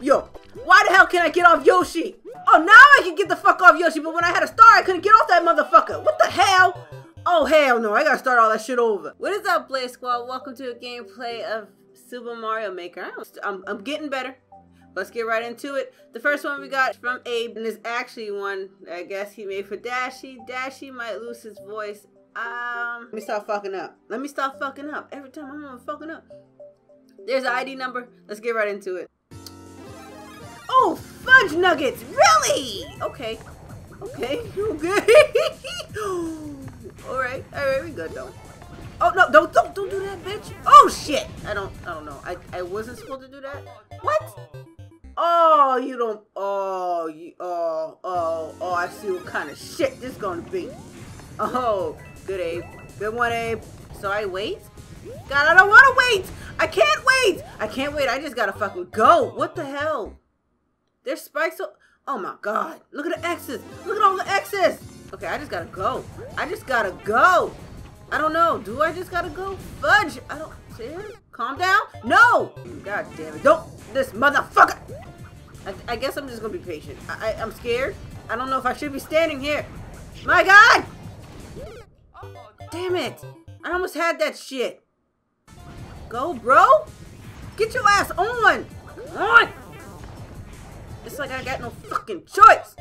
Yo, why the hell can't I get off Yoshi? Oh, now I can get the fuck off Yoshi, but when I had a star, I couldn't get off that motherfucker. What the hell? Oh, hell no, I gotta start all that shit over. What is up, Blaze Squad? Welcome to a gameplay of Super Mario Maker. I'm getting better. Let's get right into it. The first one we got from Abe, and it's actually one, I guess, he made for Dashie. Dashie might lose his voice. Let me stop fucking up. Let me stop fucking up. Every time I'm fucking up. There's the ID number. Let's get right into it. Oh, fudge nuggets! Really? Okay. Okay. Okay. Alright, we good though. Oh no, don't do that, bitch. Oh shit! I don't know. I wasn't supposed to do that. What? Oh, you don't. Oh, you. Oh, I see what kind of shit this is gonna be. Oh, good Abe. Good one, Abe. So I wait? God, I don't wanna wait! I can't wait! I can't wait, I just gotta fucking go! What the hell? There's spikes. Oh my god. Look at the X's! Look at all the X's! Okay, I just gotta go. I just gotta go! I don't know. Do I just gotta go? Fudge! I don't. Seriously? Calm down? No! God damn it. Don't! This motherfucker! I guess I'm just gonna be patient. I'm scared. I don't know if I should be standing here. My god! Damn it! I almost had that shit. Go, bro! Get your ass on! On! It's like I got no fucking choice!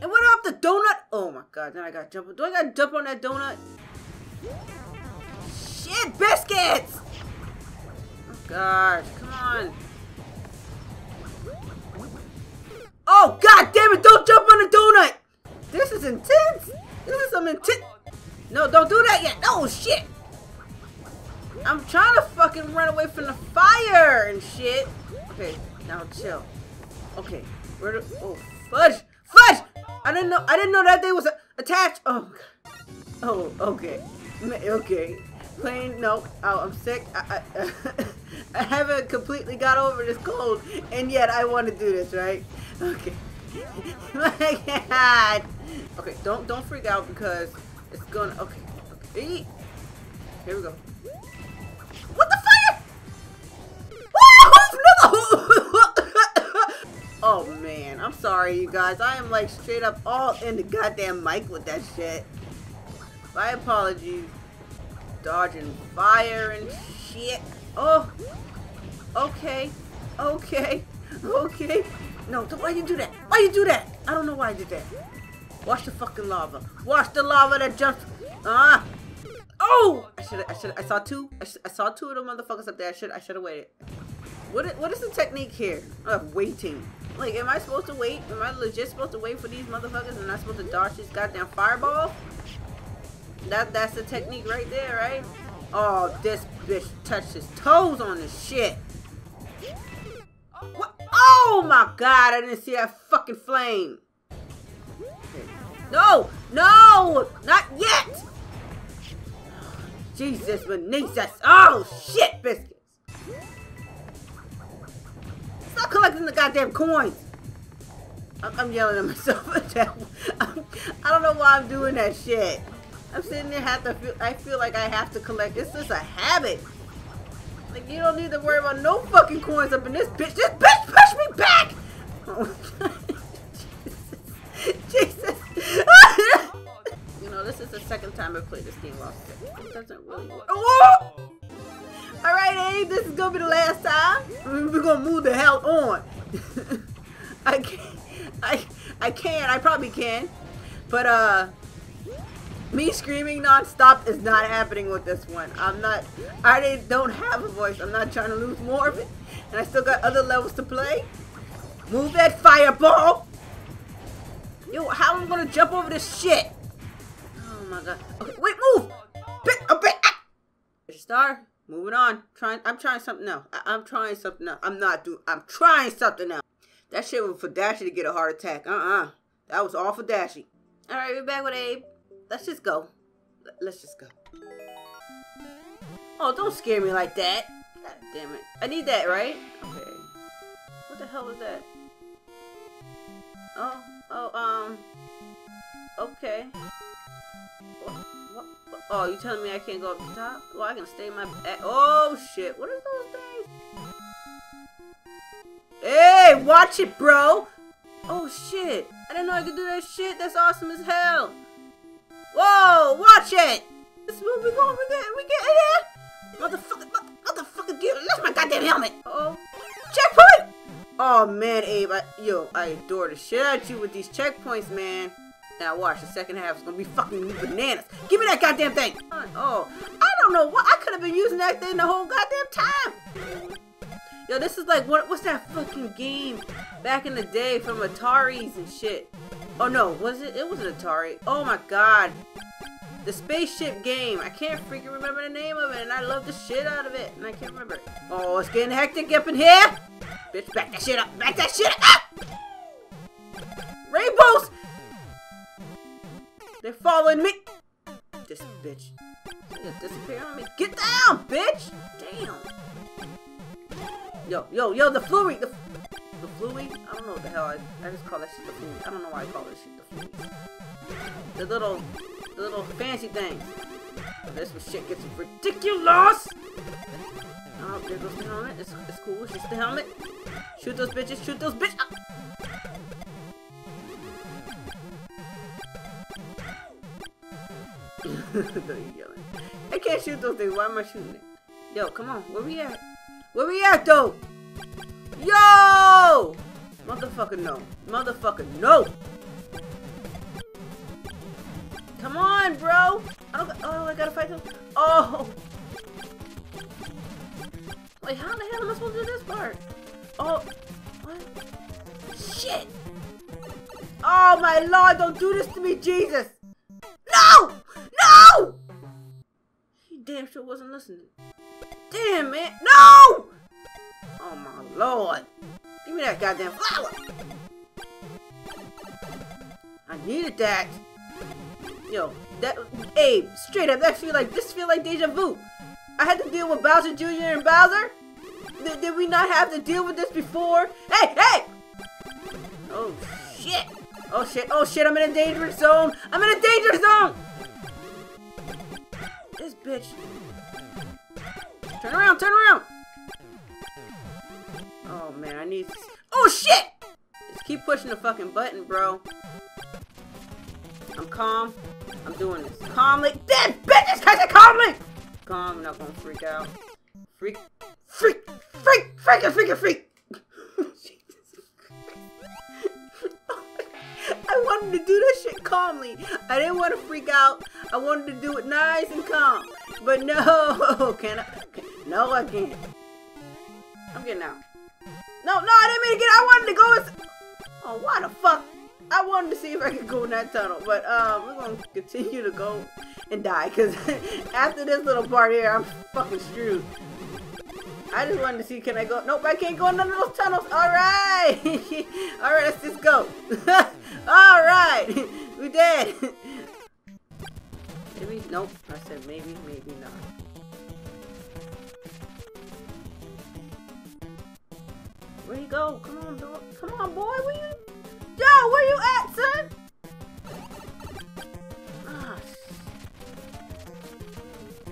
And what about the donut? Oh my god, then I gotta jump. Do I gotta jump on that donut? Shit, biscuits! Oh god, come on. Oh god damn it, don't jump on the donut! This is intense! This is some intense. No, don't do that yet. Oh shit! I'm trying to fucking run away from the fire and shit. Okay, now chill. Okay, where the. Oh, fudge! Fudge! I didn't know that they was attached. Oh, god. Oh, okay. Okay. Plain, no. Oh, I'm sick. I haven't completely got over this cold, and yet I want to do this, right? Okay. My god! Okay, don't freak out because it's gonna. Okay. Okay. Here we go. What the fire? Oh man, I'm sorry you guys. I am like straight up all in the goddamn mic with that shit. My apologies. Dodging fire and shit. Oh. Okay. Okay. Okay. No, why you do that? Why you do that? I don't know why I did that. Watch the fucking lava. Watch the lava that jumps. Ah. Oh! I saw two of the motherfuckers up there. I should have waited. What is the technique here of waiting? Like, am I supposed to wait? Am I legit supposed to wait for these motherfuckers? Am I supposed to dodge this goddamn fireball? That's the technique right there, right? Oh, this bitch touched his toes on this shit. What? Oh my god! I didn't see that fucking flame. No! No! Not yet! Jesus, Benitez! Oh shit, biscuits! Stop collecting the goddamn coins! I'm yelling at myself. I don't know why I'm doing that shit. I'm sitting there, I feel like I have to collect. It's just a habit. Like you don't need to worry about no fucking coins up in this bitch. This bitch pushed me back. Oh, Jesus. This is the second time I've played this game while sick. It doesn't really work. Oh! Alright, Abe, this is gonna be the last time. We're gonna move the hell on. I probably can. But me screaming non-stop is not happening with this one. I don't have a voice. I'm not trying to lose more of it. And I still got other levels to play. Move that fireball! Yo, how am I gonna jump over this shit? Oh my god. Okay, wait, move! Star, moving on. I'm trying something now. That shit was for Dashie to get a heart attack. That was all for Dashie. Alright, we're back with Abe. Let's just go. Let's just go. Oh, don't scare me like that. God damn it. I need that, right? Okay. What the hell was that? Okay. What? Oh, you telling me I can't go up the top? Well, I can stay in my back. Oh shit! What are those things? Hey! it. Watch it, bro. Oh, shit. I didn't know I could do that shit. That's awesome as hell. Whoa, watch it. This is where we're going. We're getting here. Motherfucker, dude. That's my goddamn helmet. Uh oh. Checkpoint. Oh, man, Abe. Yo, I adore the shit out of you with these checkpoints, man. Now watch, the second half is gonna be fucking bananas. Give me that goddamn thing! Oh, I don't know what, I could have been using that thing the whole goddamn time! Yo, this is like, what's that fucking game back in the day from Ataris and shit? Oh no, was it? It was an Atari. Oh my god. The spaceship game. I can't freaking remember the name of it, and I love the shit out of it, and I can't remember it. Oh, it's getting hectic up in here! Bitch, back that shit up! Back that shit up! Ah! Rainbows! They're following me! This bitch. She's gonna disappear on me. Get down, bitch! Damn! Yo, the fluey! The fluey? I don't know what the hell. I just call that shit the fluey. I don't know why I call this shit the fluey. The little fancy things. Oh, this shit gets ridiculous! Oh, there goes the helmet. It's cool. It's just the helmet. Shoot those bitches. Shoot those bitches! I can't shoot those things. Why am I shooting it? Yo, come on. Where we at? Where we at, though? Yo! Motherfucker, no. Motherfucker, no! Come on, bro! Oh, I gotta fight them. Oh! Wait, how in the hell am I supposed to do this part? Oh! What? Shit! Oh, my lord! Don't do this to me, Jesus! No! No! He damn sure wasn't listening. Damn, man. No! Oh, my lord. Give me that goddamn flower. I needed that. Yo, that... Abe, straight up, that feel like... This feel like deja vu. I had to deal with Bowser Jr. and Bowser? Did we not have to deal with this before? Hey, hey! Oh, shit. Oh, shit. Oh, shit. I'm in a dangerous zone. I'm in a dangerous zone! This bitch. Turn around, turn around! Oh man, I need... Oh shit! Just keep pushing the fucking button, bro. I'm calm. I'm doing this. Calmly. Damn bitches, catch it calmly! Calm, I'm not gonna freak out. Freak. Freak! Freak! Freak! Freak! Freak! I wanted to do this shit calmly. I didn't want to freak out. I wanted to do it nice and calm. But no, can I? No, I can't. I'm getting out. No, I didn't mean to get out. I wanted to go. Oh, why the fuck? I wanted to see if I could go in that tunnel. But we're going to continue to go and die. Because after this little part here, I'm fucking screwed. I just wanted to see, can I go? Nope, I can't go in none of those tunnels. Alright! Alright, let's just go. Alright! We dead. Maybe, nope. I said maybe, maybe not. Where you go? Come on, boy. Come on, boy. Where you? Yo, where you at, son? Ah, shit.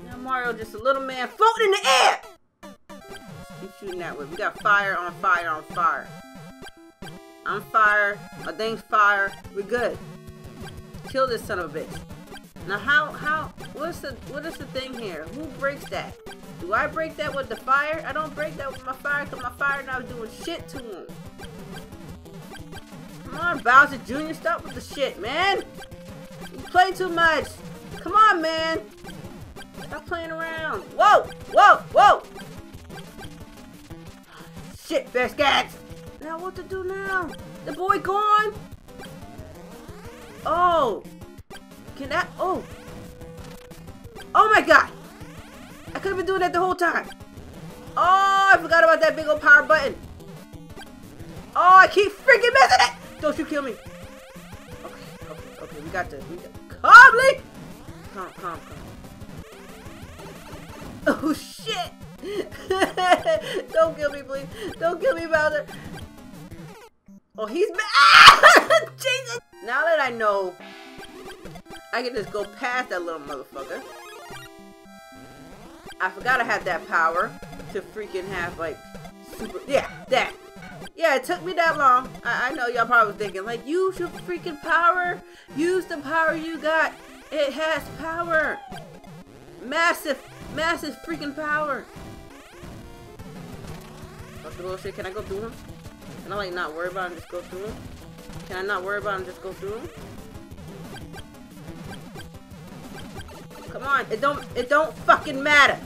Now Mario just a little man floating in the air! Keep shooting that way. We got fire on fire on fire. I'm fire. My thing's fire. We're good. Kill this son of a bitch. Now what is the thing here? Who breaks that? Do I break that with the fire? I don't break that with my fire because my fire not doing shit to him. Come on, Bowser Jr. Stop with the shit, man. You play too much. Come on, man. Stop playing around. Whoa! Whoa! Whoa! Shit, biscuits! Now what to do now? The boy gone? Oh! Can I? Oh! Oh my god! I could have been doing that the whole time! Oh, I forgot about that big old power button! Oh, I keep freaking missing it! Don't you kill me! Okay, we got this. We got... Calmly! Calm. Oh shit! Don't kill me, please. Don't kill me, Bowser. Oh, he's mad. Ah! Jesus. Now that I know, I can just go past that little motherfucker. I forgot I had that power to freaking have like Super... Yeah, that. Yeah, it took me that long. I know y'all probably thinking, like, use your freaking power. Use the power you got. It has power. Massive, massive freaking power. What's the bullshit? Can I go through him? Can I, like, not worry about him, just go through him? Can I not worry about him, just go through him? Come on, it don't fucking matter.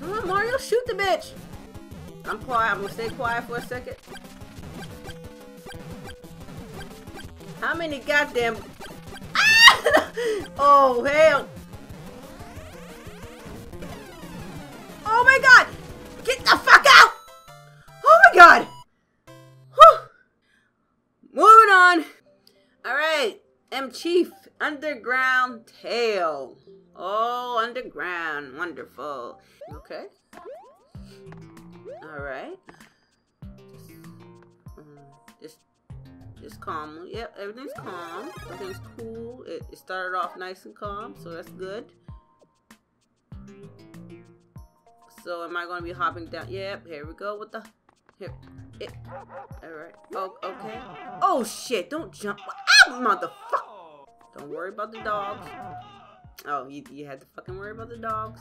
Come on, Mario, shoot the bitch. I'm quiet, I'm gonna stay quiet for a second. How many goddamn... Ah! Oh, hell. Oh my god! Get the fuck out! Oh my god! Whew. Moving on. Alright. M Chief. Underground Tail. Oh, underground. Wonderful. Okay. Alright. Just calm. Yep, everything's calm. Everything's cool. It started off nice and calm, so that's good. So am I gonna be hopping down? Yep, here we go with the here. Alright. Oh, okay. Oh shit, don't jump. Ow, motherfucker! Don't worry about the dogs. Oh, you had to fucking worry about the dogs.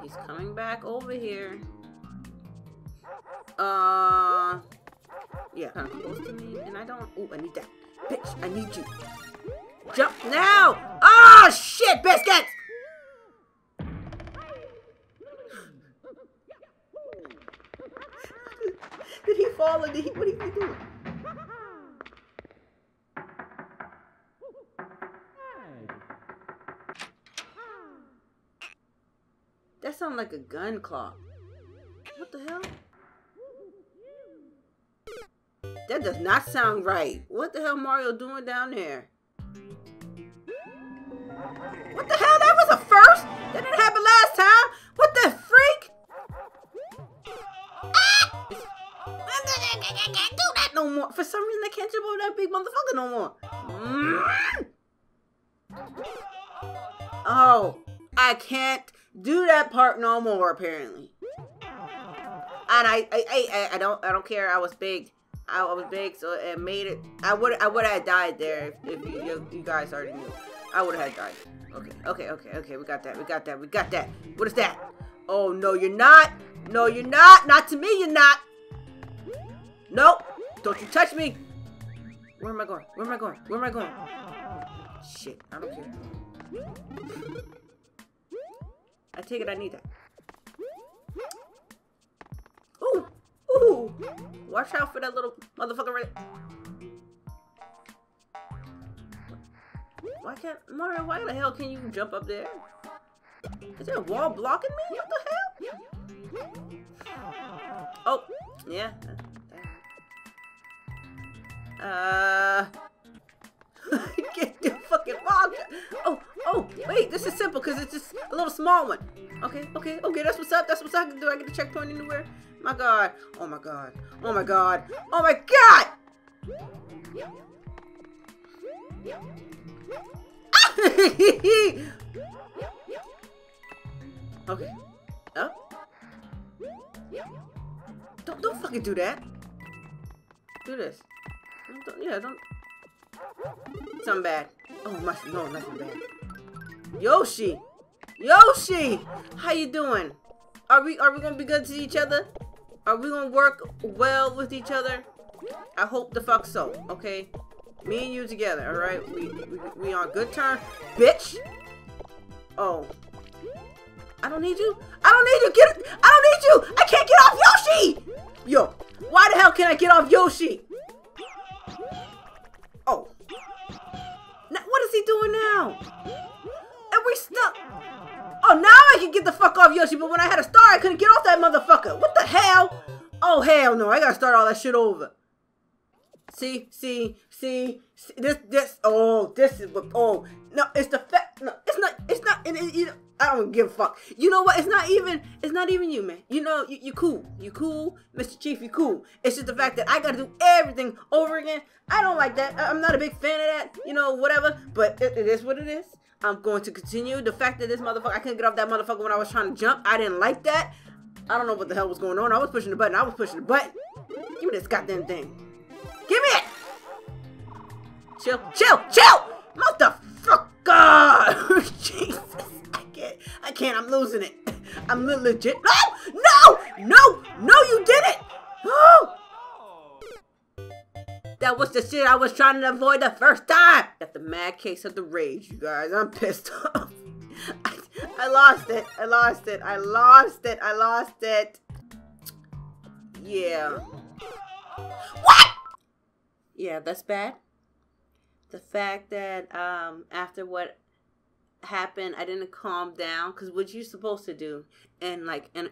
He's coming back over here. Yeah, kinda close to me, and I don't ooh, I need that. Bitch, I need you. Jump now! Ah, shit, biscuits! Did he fall or did he, what did he do? That sounds like a gun claw. What the hell? That does not sound right. What the hell Mario doing down there? What the hell? That was a first? That didn't happen last time? What the freak? I can't do that no more. For some reason, I can't jump over that big motherfucker no more. Oh, I can't do that part no more. Apparently, and I don't care. I was big. I was big, so it made it. I would have died there if you guys already knew. I would have died. Okay. We got that. What is that? Oh no, you're not. No, you're not. Not to me, you're not. Nope! Don't you touch me! Where am I going? Where am I going? Where am I going? Shit, I don't care. I take it I need that. Ooh! Ooh! Watch out for that little motherfucker right there. Why can't... Mario, why the hell can you jump up there? Is there a wall blocking me? What the hell? Oh! Yeah. Get the fucking wall. Oh, wait, this is simple because it's just a little small one. Okay, that's what's up, do I get the checkpoint anywhere? My god, oh my god! Okay, oh. Don't fucking do that. Do this. Don't. Something bad. Oh, mushroom. No, nothing bad. Yoshi! How you doing? Are we gonna be good to each other? Are we gonna work well with each other? I hope the fuck so, okay? Me and you together, alright? We on good terms. Bitch! Oh. I don't need you! I don't need you! I can't get off Yoshi! Yo, why the hell can't I get off Yoshi? Oh. Now, what is he doing now? And we stuck. Oh, now I can get the fuck off Yoshi, but when I had a star, I couldn't get off that motherfucker. What the hell? Oh, hell no. I gotta start all that shit over. See. This is, no, it's the fact, no, it's not, you know, I don't give a fuck. You know what? It's not even you, man. You know, you cool, Mr. Chief, you cool. It's just the fact that I gotta do everything over again. I don't like that. I'm not a big fan of that, you know, whatever, but it is what it is. I'm going to continue. The fact that this motherfucker, I couldn't get off that motherfucker when I was trying to jump. I didn't like that. I don't know what the hell was going on. I was pushing the button. I was pushing the button. Give me this goddamn thing. Give me it! Chill, chill, chill! Motherfucker! Jesus, I can't. I'm losing it. I'm legit. No! No! No! No, you did it! Oh! That was the shit I was trying to avoid the first time. Got the mad case of the rage, you guys. I'm pissed off. I lost it. I lost it. I lost it. I lost it. Yeah. What? Yeah, that's bad. The fact that after what happened, I didn't calm down. Because what you're supposed to do in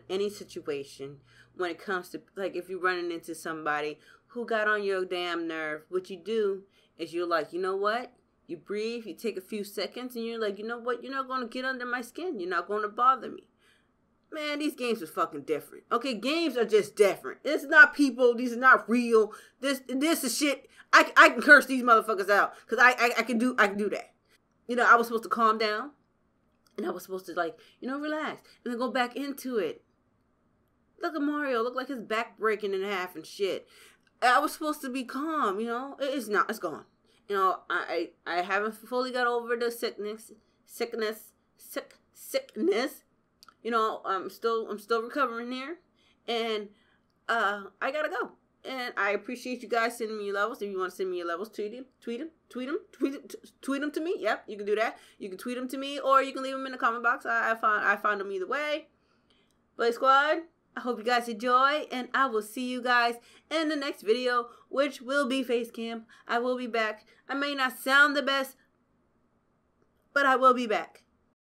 any situation when it comes to, like, if you're running into somebody who got on your damn nerve, what you do is you're like, you know what? You breathe, you take a few seconds, and you're like, you know what? You're not going to get under my skin. You're not going to bother me. Man, these games are fucking different. Okay, games are just different. It's not people. These are not real. This is shit. I can curse these motherfuckers out because I can do that. You know, I was supposed to calm down, and I was supposed to, like, you know, relax and then go back into it. Look at Mario. Look like his back breaking in half and shit. I was supposed to be calm. You know, it's not. It's gone. You know, I haven't fully got over the sickness. You know, I'm still recovering here, and I gotta go. And I appreciate you guys sending me your levels. If you want to send me your levels, tweet them to me. Yep, you can do that. You can tweet them to me, or you can leave them in the comment box. I find them either way. Blaze Squad, I hope you guys enjoy, and I will see you guys in the next video, which will be face cam. I will be back. I may not sound the best, but I will be back.